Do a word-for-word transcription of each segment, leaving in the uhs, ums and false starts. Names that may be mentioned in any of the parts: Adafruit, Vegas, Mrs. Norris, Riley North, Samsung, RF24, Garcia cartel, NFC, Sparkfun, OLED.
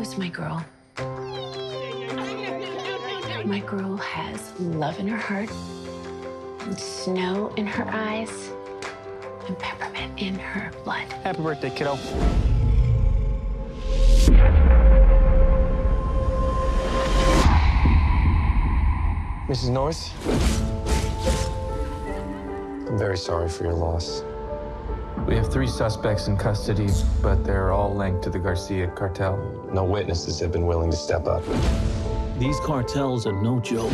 Who's my girl? My girl has love in her heart, and snow in her eyes, and peppermint in her blood. Happy birthday, kiddo. Missus Norris, I'm very sorry for your loss. We have three suspects in custody, but they're all linked to the Garcia cartel. No witnesses have been willing to step up. These cartels are no joke.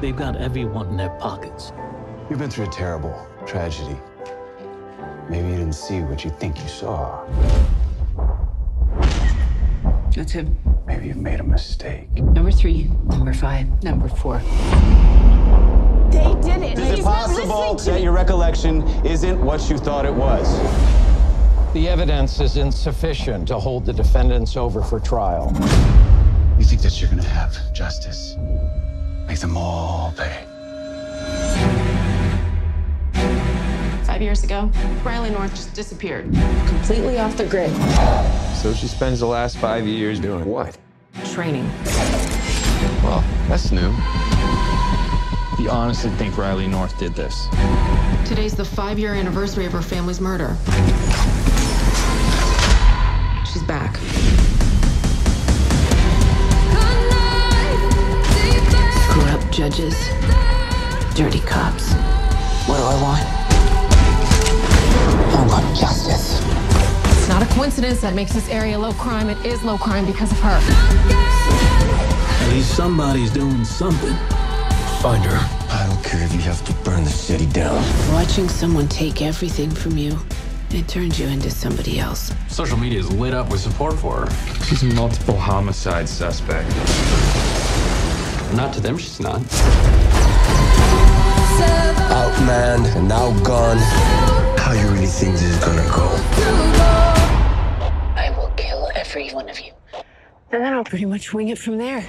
They've got everyone in their pockets. You've been through a terrible tragedy. Maybe you didn't see what you think you saw. That's him. Maybe you've made a mistake. Number three, number five, number four. They did it. Is it possible that your recollection isn't what you thought it was? The evidence is insufficient to hold the defendants over for trial. You think that you're gonna have justice? Make them all pay. Five years ago, Riley North just disappeared. Completely off the grid. So she spends the last five years doing what? Training. Well, that's new. You honestly think Riley North did this? Today's the five-year anniversary of her family's murder. She's back. Corrupt judges, dirty cops. What do I want? I want justice. It's not a coincidence that makes this area low crime. It is low crime because of her. At least somebody's doing something. Find her. I don't care if you have to burn the city down. Watching someone take everything from you, it turns you into somebody else. Social media is lit up with support for her. She's a multiple homicide suspect. Not to them, she's not. Outmanned and outgunned. How you really think this is gonna go? I will kill every one of you. And then I'll pretty much wing it from there.